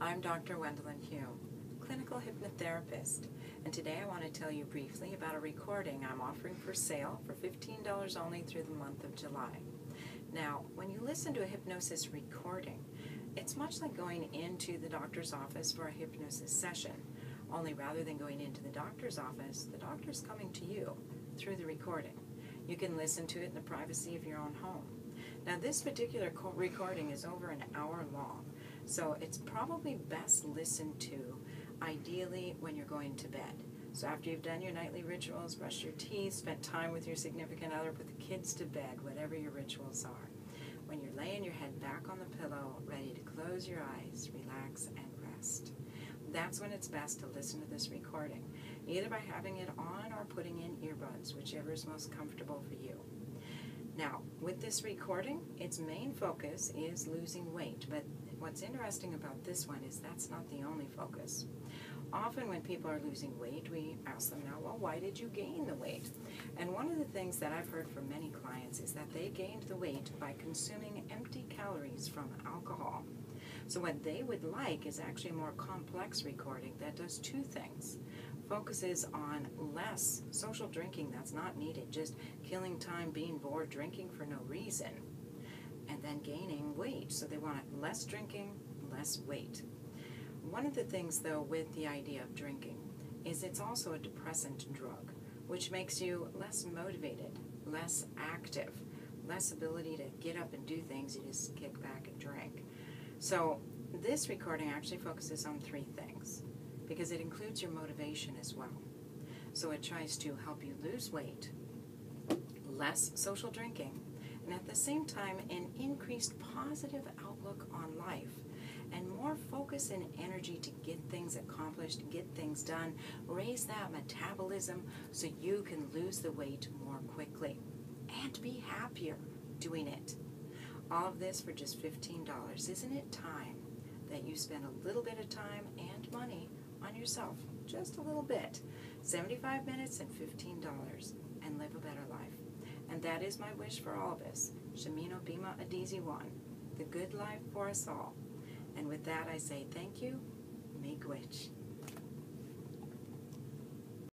I'm Dr. Wendelin Hume, clinical hypnotherapist, and today I want to tell you briefly about a recording I'm offering for sale for $15 only through the month of July. Now, when you listen to a hypnosis recording, it's much like going into the doctor's office for a hypnosis session, only rather than going into the doctor's office, the doctor's coming to you through the recording. You can listen to it in the privacy of your own home. Now, this particular recording is over an hour long, so it's probably best listened to, ideally, when you're going to bed. So after you've done your nightly rituals, brushed your teeth, spent time with your significant other, put the kids to bed, whatever your rituals are. When you're laying your head back on the pillow, ready to close your eyes, relax, and rest. That's when it's best to listen to this recording, either by having it on or putting in earbuds, whichever is most comfortable for you. Now, with this recording, its main focus is losing weight, but what's interesting about this one is that's not the only focus. Often when people are losing weight, we ask them, now, well, why did you gain the weight? And one of the things that I've heard from many clients is that they gained the weight by consuming empty calories from alcohol. So what they would like is actually a more complex recording that does two things. Focuses on less social drinking that's not needed, just killing time, being bored, drinking for no reason, and then gaining weight. So they want less drinking, less weight. One of the things, though, with the idea of drinking is it's also a depressant drug, which makes you less motivated, less active, less ability to get up and do things. You just kick back and drink. So this recording actually focuses on three things because it includes your motivation as well. So it tries to help you lose weight, less social drinking, and at the same time, an increased positive outlook on life and more focus and energy to get things accomplished, get things done, raise that metabolism so you can lose the weight more quickly and be happier doing it. All of this for just $15. Isn't it time that you spend a little bit of time and money on yourself? Just a little bit. 75 minutes and $15 and live a better life. And that is my wish for all of us. Shamino bima Adizi Wan, the good life for us all. And with that I say thank you. Miigwech.